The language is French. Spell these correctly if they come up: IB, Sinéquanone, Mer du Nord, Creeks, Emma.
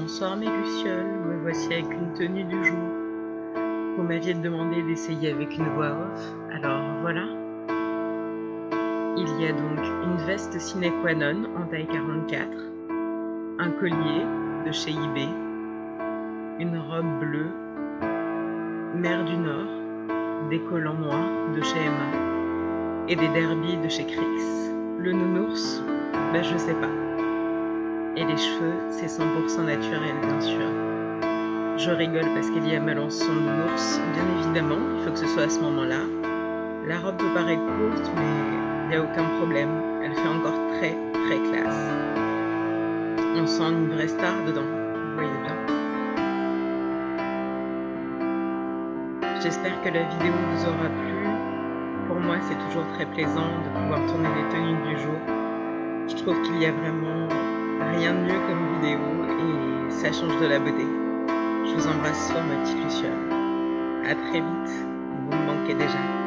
Bonsoir mes lucioles, me voici avec une tenue du jour. Vous m'aviez demandé d'essayer avec une voix off, alors voilà. Il y a donc une veste Sinéquanone en taille 44, un collier de chez IB, une robe bleue, Mer du Nord, des collants noirs de chez Emma et des derbies de chez Creeks. Le nounours, je sais pas. Et les cheveux, c'est 100% naturel, bien sûr. Je rigole parce qu'il y a Malençon d'ours, bien évidemment, il faut que ce soit à ce moment-là. La robe peut paraître courte, mais il n'y a aucun problème, elle fait encore très, très classe. On sent une vraie star dedans, vous voyez bien. J'espère que la vidéo vous aura plu. Pour moi, c'est toujours très plaisant de pouvoir tourner les tenues du jour. Je trouve qu'il y a vraiment rien de mieux comme vidéo et ça change de la beauté. Je vous embrasse fort ma petite Luciole. À très vite, vous me manquez déjà.